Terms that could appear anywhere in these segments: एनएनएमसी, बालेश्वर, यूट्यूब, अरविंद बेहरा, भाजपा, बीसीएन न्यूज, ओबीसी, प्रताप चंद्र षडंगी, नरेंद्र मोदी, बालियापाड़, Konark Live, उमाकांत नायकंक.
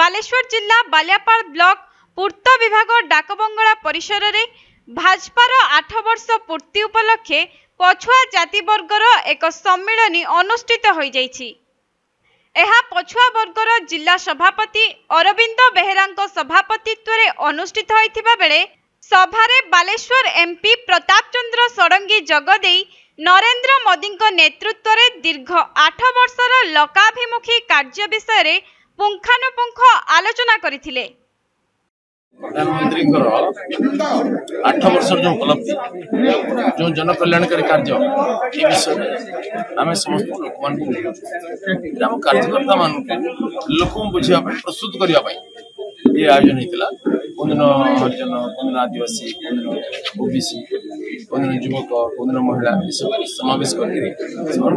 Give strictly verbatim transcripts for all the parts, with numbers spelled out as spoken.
बालेश्वर जिला बालियापाड़ ब्लॉक पूर्त विभाग डाकबंगला परिसर रे भाजपार आठ वर्ष पूर्ति उपलक्षे पछुआ जाति वर्गर एक सम्मेलन अनुष्ठित हो जाइछि। एहा पछुआ वर्गर जिला सभापति अरविंद बेहरा सभापतित्व अनुष्ठित होता बेले सभारे बालेश्वर एमपी प्रताप चंद्र षडंगी जगदे नरेंद्र मोदी नेतृत्व में दीर्घ आठ वर्षर लोकाभिमुखी कार्य विषय में पुंखानुपुंख आलोचना करथिले। प्रधानमंत्री आठ वर्ष जो उपलब्धि जो जनकल्याणकारी कार्य ये विषय में आम समस्त लोक ग्राम कार्यकर्ता मान लोक बुझा प्रस्तुत करने ये आयोजन होता। कौन दिन हरिजन, कौन दिन आदिवासी, कौन दिन ओबीसी, कौन दिन युवक, कौन दिन महिला, ये सब समावेश कर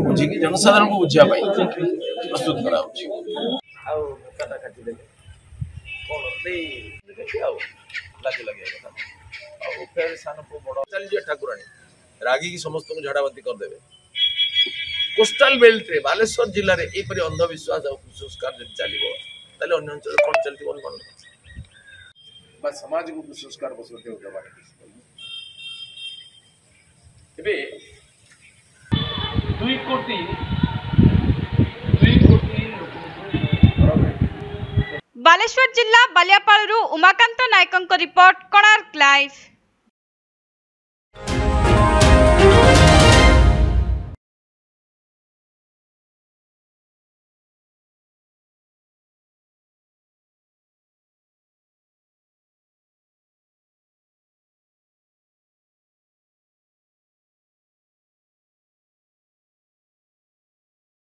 बुझे जनसाधारण को बुझाप प्रस्तुत कर लगे लगे चल ठाकुराणी रागी समस्त को झाड़ाबाती करदे। कोस्टल बेल्ट रे बालेश्वर जिले में यहपरी अंधविश्वास और कुसंस्कार जब चलो अन्य अंचल कौन चलती बा समाज को कुसंस्कार बसवती दुई कोटी बालेश्वर जिला बालियापाड़ उमाकांत नायकंक रिपोर्ट कोणार्क लाइव।